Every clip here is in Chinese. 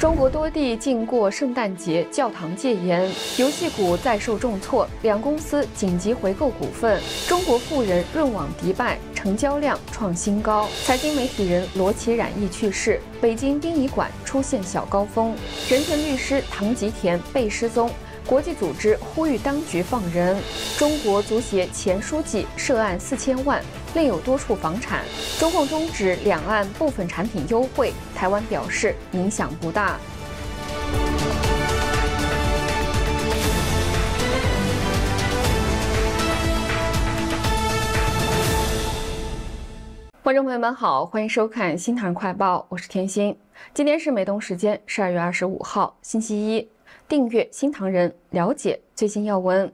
中国多地近过圣诞节，教堂戒严，游戏股再受重挫，两公司紧急回购股份。中国富人润网迪拜成交量创新高。财经媒体人罗琦冉毅去世，北京殡仪馆出现小高峰。人权律师唐吉田被失踪，国际组织呼吁当局放人。中国足协前书记涉案4000万。 另有多处房产，中共终止两岸部分产品优惠，台湾表示影响不大。观众朋友们好，欢迎收看《新唐人快报》，我是天心。今天是美东时间12月25号，星期一。订阅《新唐人》，了解最新要闻。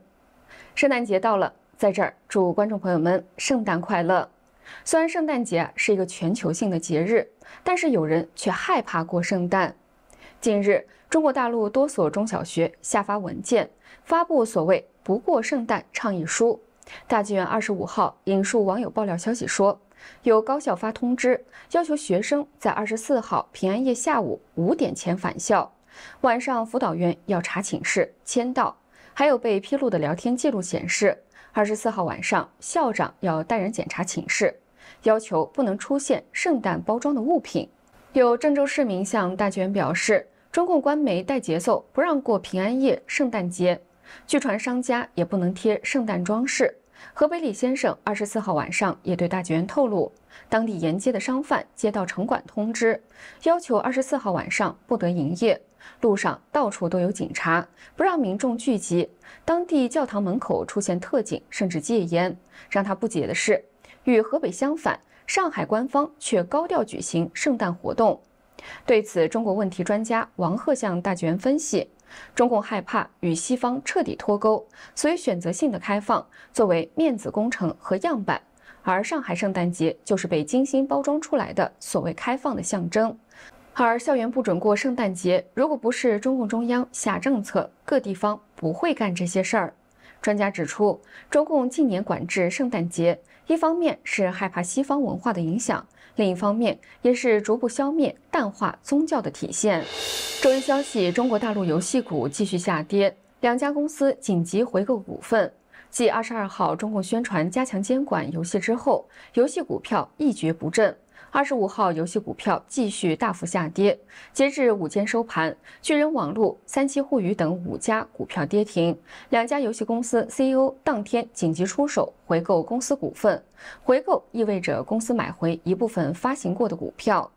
圣诞节到了。 在这儿，祝观众朋友们圣诞快乐。虽然圣诞节是一个全球性的节日，但是有人却害怕过圣诞。近日，中国大陆多所中小学下发文件，发布所谓“不过圣诞”倡议书。大纪元25号引述网友爆料消息说，有高校发通知，要求学生在24号平安夜下午5点前返校，晚上辅导员要查寝室、签到。还有被披露的聊天记录显示。 24号晚上，校长要带人检查寝室，要求不能出现圣诞包装的物品。有郑州市民向大纪元表示，中共官媒带节奏，不让过平安夜、圣诞节。据传商家也不能贴圣诞装饰。河北李先生24号晚上也对大纪元透露，当地沿街的商贩接到城管通知，要求24号晚上不得营业。 路上到处都有警察，不让民众聚集。当地教堂门口出现特警，甚至戒严。让他不解的是，与河北相反，上海官方却高调举行圣诞活动。对此，中国问题专家王鹤向大纪元分析，中共害怕与西方彻底脱钩，所以选择性的开放作为面子工程和样板。 而上海圣诞节就是被精心包装出来的所谓开放的象征。 而校园不准过圣诞节，如果不是中共中央下政策，各地方不会干这些事儿。专家指出，中共近年管制圣诞节，一方面是害怕西方文化的影响，另一方面也是逐步消灭、淡化宗教的体现。周一消息，中国大陆游戏股继续下跌，两家公司紧急回购股份。 继22号中共宣传加强监管游戏之后，游戏股票一蹶不振。25号游戏股票继续大幅下跌，截至午间收盘，巨人网络、37互娱等5家股票跌停。2家游戏公司 CEO 当天紧急出手回购公司股份，回购意味着公司买回一部分发行过的股票。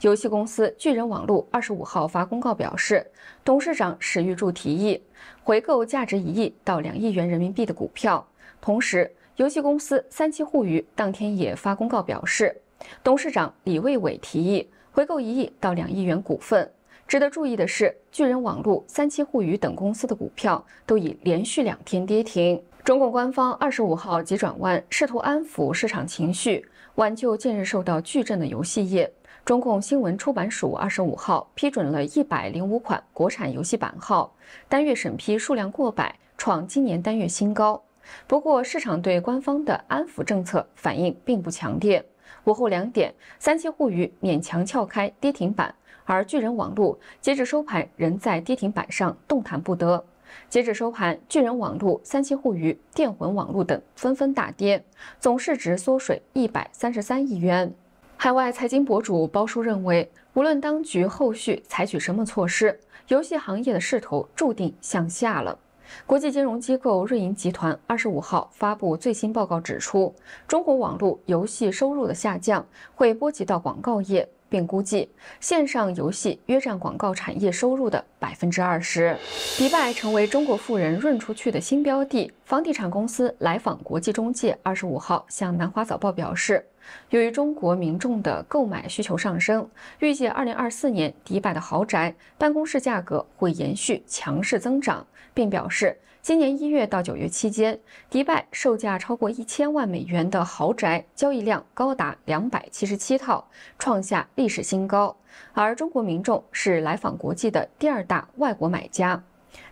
游戏公司巨人网络25号发公告表示，董事长史玉柱提议回购价值1亿到2亿元人民币的股票。同时，游戏公司37互娱当天也发公告表示，董事长李卫伟提议回购1亿到2亿元股份。值得注意的是，巨人网络、37互娱等公司的股票都已连续2天跌停。 中共官方25号急转弯，试图安抚市场情绪，挽救近日受到巨震的游戏业。中共新闻出版署25号批准了105款国产游戏版号，单月审批数量过百，创今年单月新高。不过，市场对官方的安抚政策反应并不强烈。午后2点，37互娱勉强撬开跌停板，而巨人网络截至收盘仍在跌停板上动弹不得。 截至收盘，巨人网络、37互娱、电魂网络等纷纷大跌，总市值缩水133亿元。海外财经博主包叔认为，无论当局后续采取什么措施，游戏行业的势头注定向下了。国际金融机构瑞银集团25号发布最新报告指出，中国网络游戏收入的下降会波及到广告业。 并估计，线上游戏约占广告产业收入的20%。迪拜成为中国富人润出去的新标的。房地产公司来访国际中介25号向南华早报表示，由于中国民众的购买需求上升，预计2024年迪拜的豪宅、办公室价格会延续强势增长，并表示，今年1月到9月期间，迪拜售价超过1000万美元的豪宅交易量高达277套，创下。 历史新高，而中国民众是来访国际的2大外国买家，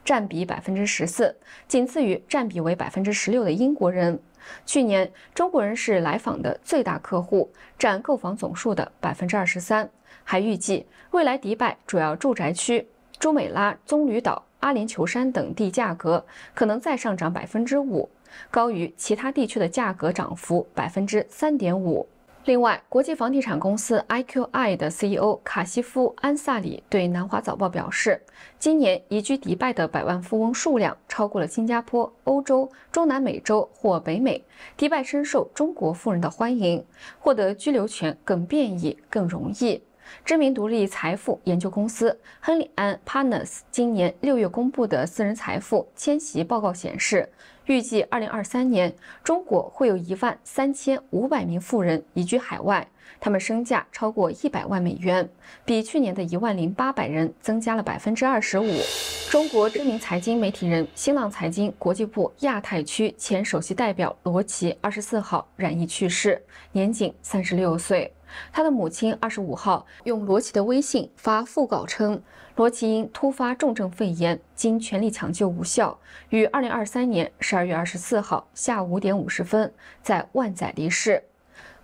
占比14%，仅次于占比为16%的英国人。去年，中国人是来访的最大客户，占购房总数的23%，还预计，未来迪拜主要住宅区、朱美拉、棕榈岛、阿联酋山等地价格可能再上涨 5%， 高于其他地区的价格涨幅 3.5%。 另外，国际房地产公司 IQI 的 CEO 卡西夫·安萨里对南华早报表示，今年移居迪拜的百万富翁数量超过了新加坡、欧洲、中南美洲或北美。迪拜深受中国富人的欢迎，获得居留权更便利、更容易。知名独立财富研究公司亨利安 Partners 今年6月公布的私人财富迁徙报告显示，预计2023年中国会有13500名富人移居海外，他们身价超过100万美元，比去年的10800人增加了25%。中国知名财经媒体人、新浪财经国际部亚太区前首席代表罗琦24号染疫去世，年仅36岁。 他的母亲25号用罗琦的微信发讣告称，罗琦因突发重症肺炎，经全力抢救无效，于2023年12月24号下午5点50分在万载离世。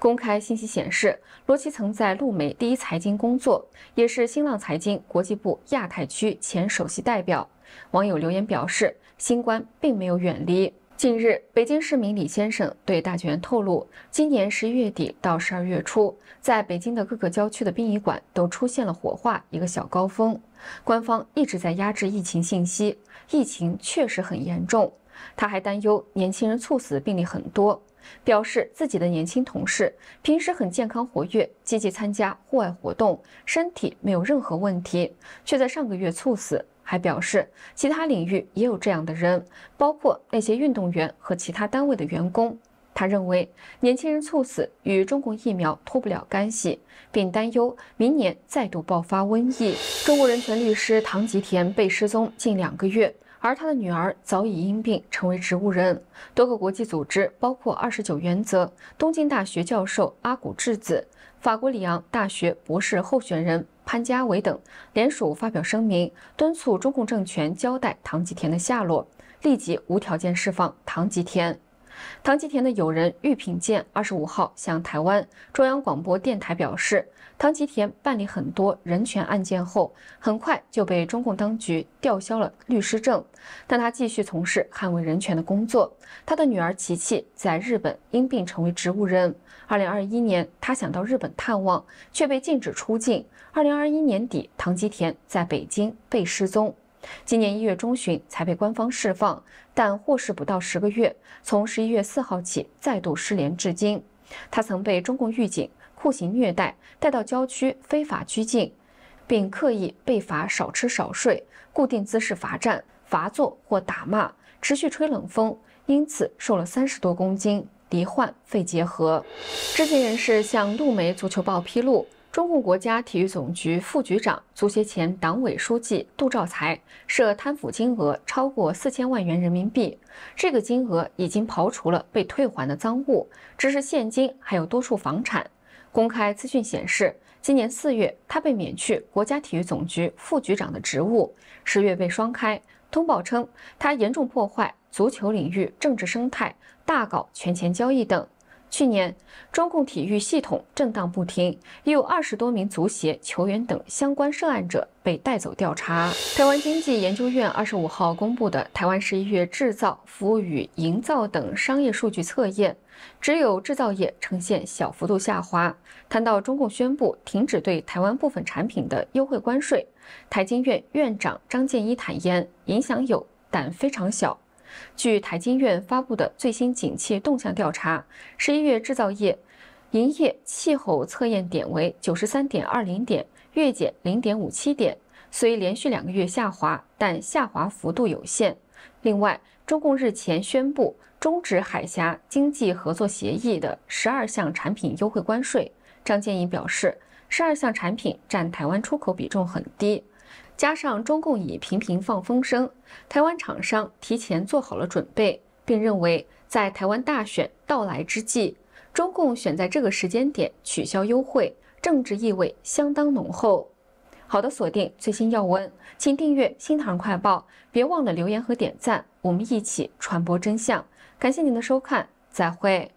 公开信息显示，罗琦曾在路媒第一财经工作，也是新浪财经国际部亚太区前首席代表。网友留言表示，新冠并没有远离。 近日，北京市民李先生对大纪元透露，今年11月底到12月初，在北京的各个郊区的殡仪馆都出现了火化一个小高峰。官方一直在压制疫情信息，疫情确实很严重。他还担忧年轻人猝死病例很多，表示自己的年轻同事平时很健康活跃，积极参加户外活动，身体没有任何问题，却在上个月猝死。 还表示，其他领域也有这样的人，包括那些运动员和其他单位的员工。他认为，年轻人猝死与中共疫苗脱不了干系，并担忧明年再度爆发瘟疫。中国人权律师唐吉田被失踪近2个月，而他的女儿早已因病成为植物人。多个国际组织，包括29原则、东京大学教授阿古智子、法国里昂大学博士候选人 潘家伟等联署发表声明，敦促中共政权交代唐吉田的下落，立即无条件释放唐吉田。唐吉田的友人郁品健25号向台湾中央广播电台表示，唐吉田办理很多人权案件后，很快就被中共当局吊销了律师证，但他继续从事捍卫人权的工作。他的女儿琪琪在日本因病成为植物人。 2021年，他想到日本探望，却被禁止出境。2021年底，唐吉田在北京被失踪，今年1月中旬才被官方释放，但获释不到10个月，从11月4号起再度失联至今。他曾被中共预警酷刑虐待，带到郊区非法拘禁，并刻意被罚少吃少睡、固定姿势罚站、罚坐或打骂，持续吹冷风，因此瘦了30多公斤。 罹患肺结核。知情人士向路媒足球报披露，中共国家体育总局副局长、足协前党委书记杜兆才涉贪腐金额超过4000万元人民币。这个金额已经刨除了被退还的赃物，只是现金，还有多数房产。公开资讯显示，今年4月他被免去国家体育总局副局长的职务，10月被双开。通报称，他严重破坏 足球领域政治生态，大搞权钱交易等。去年，中共体育系统震荡不停，已有20多名足协球员等相关涉案者被带走调查。台湾经济研究院25号公布的台湾11月制造、服务与营造等商业数据测验，只有制造业呈现小幅度下滑。谈到中共宣布停止对台湾部分产品的优惠关税，台经院院长张建一坦言，影响有，但非常小。 据台经院发布的最新景气动向调查，11月制造业营业气候测验点为 93.20点，月减 0.57点，虽连续2个月下滑，但下滑幅度有限。另外，中共日前宣布终止海峡经济合作协议的12项产品优惠关税。张建一表示，12项产品占台湾出口比重很低。 加上中共已频频放风声，台湾厂商提前做好了准备，并认为在台湾大选到来之际，中共选在这个时间点取消优惠，政治意味相当浓厚。好的，锁定最新要闻，请订阅《新唐人快报》，别忘了留言和点赞，我们一起传播真相。感谢您的收看，再会。